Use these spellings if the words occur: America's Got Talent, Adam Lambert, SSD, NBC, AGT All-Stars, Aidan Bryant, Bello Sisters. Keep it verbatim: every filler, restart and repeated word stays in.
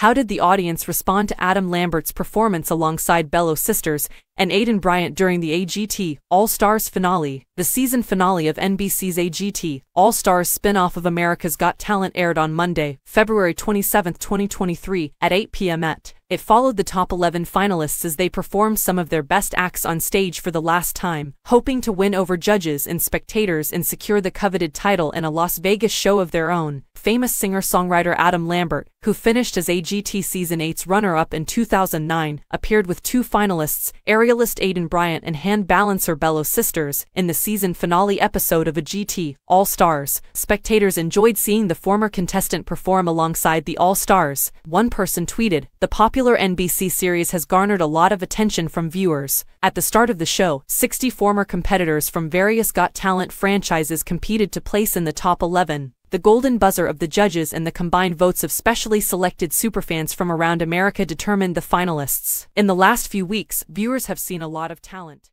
How did the audience respond to Adam Lambert's performance alongside Bello Sisters and Aidan Bryant during the A G T All-Stars finale? The season finale of N B C's A G T All-Stars spin-off of America's Got Talent aired on Monday, February twenty-seventh, twenty twenty-three, at eight p m E T. It followed the top eleven finalists as they performed some of their best acts on stage for the last time, hoping to win over judges and spectators and secure the coveted title in a Las Vegas show of their own. Famous singer-songwriter Adam Lambert, who finished as A G T Season eight's runner-up in two thousand nine, appeared with two finalists, aerialist Aidan Bryant and hand balancer Bello Sisters, in the season finale episode of A G T All-Stars. Spectators enjoyed seeing the former contestant perform alongside the All-Stars. One person tweeted, "The popular N B C series has garnered a lot of attention from viewers. At the start of the show, sixty former competitors from various Got Talent franchises competed to place in the top eleven. The golden buzzer of the judges and the combined votes of specially selected superfans from around America determined the finalists. In the last few weeks, viewers have seen a lot of talent."